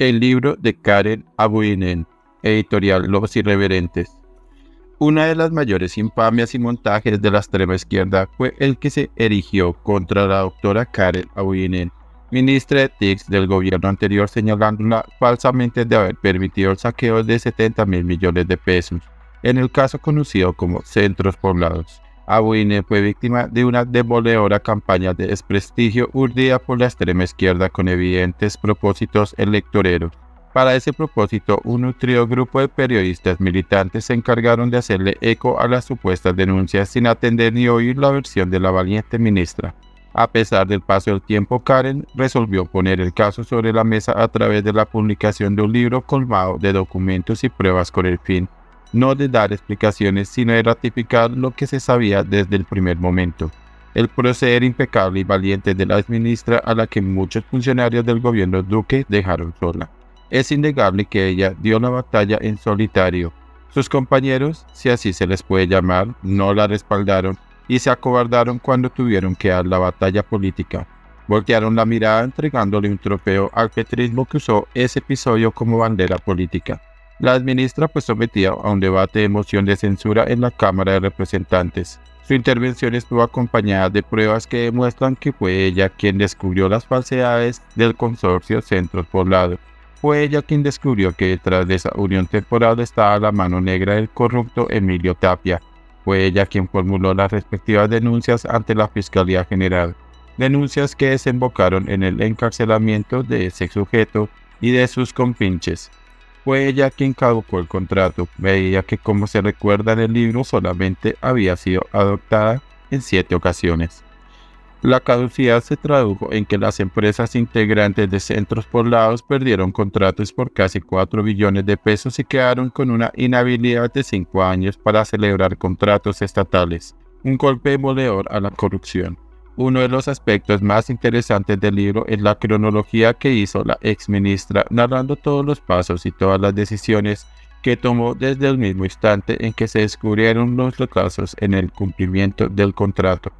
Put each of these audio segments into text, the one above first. el libro de Karen Abudinen, Editorial Los Irreverentes. Una de las mayores infamias y montajes de la extrema izquierda fue el que se erigió contra la doctora Karen Abudinen, ministra de TICS del gobierno anterior, señalándola falsamente de haber permitido el saqueo de 70.000 millones de pesos, en el caso conocido como Centros Poblados. Abudinen fue víctima de una demoledora campaña de desprestigio urdida por la extrema izquierda con evidentes propósitos electoreros. Para ese propósito, un nutrido grupo de periodistas militantes se encargaron de hacerle eco a las supuestas denuncias sin atender ni oír la versión de la valiente ministra. A pesar del paso del tiempo, Karen resolvió poner el caso sobre la mesa a través de la publicación de un libro colmado de documentos y pruebas con el fin, no de dar explicaciones, sino de ratificar lo que se sabía desde el primer momento. El proceder impecable y valiente de la ministra, a la que muchos funcionarios del gobierno Duque dejaron sola. Es innegable que ella dio la batalla en solitario. Sus compañeros, si así se les puede llamar, no la respaldaron y se acobardaron cuando tuvieron que dar la batalla política. Voltearon la mirada entregándole un trofeo al petrismo que usó ese episodio como bandera política. La ministra fue sometida a un debate de moción de censura en la Cámara de Representantes. Su intervención estuvo acompañada de pruebas que demuestran que fue ella quien descubrió las falsedades del consorcio Centros Poblados. Fue ella quien descubrió que detrás de esa unión temporal estaba la mano negra del corrupto Emilio Tapia. Fue ella quien formuló las respectivas denuncias ante la Fiscalía General, denuncias que desembocaron en el encarcelamiento de ese sujeto y de sus compinches. Fue ella quien caducó el contrato, medida que, como se recuerda en el libro, solamente había sido adoptada en 7 ocasiones. La caducidad se tradujo en que las empresas integrantes de Centros Poblados perdieron contratos por casi 4 billones de pesos y quedaron con una inhabilidad de 5 años para celebrar contratos estatales. Un golpe demoledor a la corrupción. Uno de los aspectos más interesantes del libro es la cronología que hizo la exministra, narrando todos los pasos y todas las decisiones que tomó desde el mismo instante en que se descubrieron los retrasos en el cumplimiento del contrato.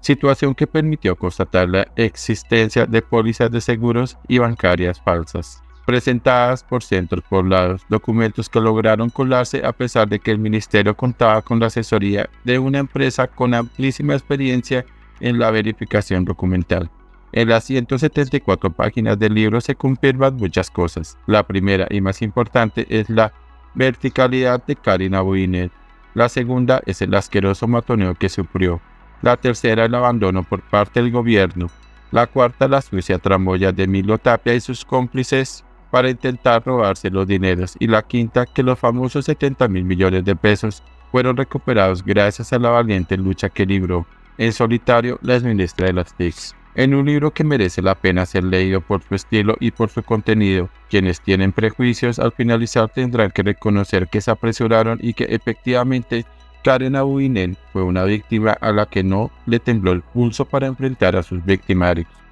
Situación que permitió constatar la existencia de pólizas de seguros y bancarias falsas, presentadas por Centros Poblados, documentos que lograron colarse a pesar de que el ministerio contaba con la asesoría de una empresa con amplísima experiencia en la verificación documental. En las 174 páginas del libro se confirman muchas cosas. La primera y más importante es la verticalidad de Karen Abudinen. La segunda es el asqueroso matoneo que sufrió. La tercera, el abandono por parte del gobierno. La cuarta, la sucia tramoya de Emilio Tapia y sus cómplices para intentar robarse los dineros. Y la quinta, que los famosos 70.000 millones de pesos fueron recuperados gracias a la valiente lucha que libró en solitario la exministra de las TICS. En un libro que merece la pena ser leído por su estilo y por su contenido. Quienes tienen prejuicios al finalizar tendrán que reconocer que se apresuraron y que efectivamente Karen Abudinen fue una víctima a la que no le tembló el pulso para enfrentar a sus victimarios.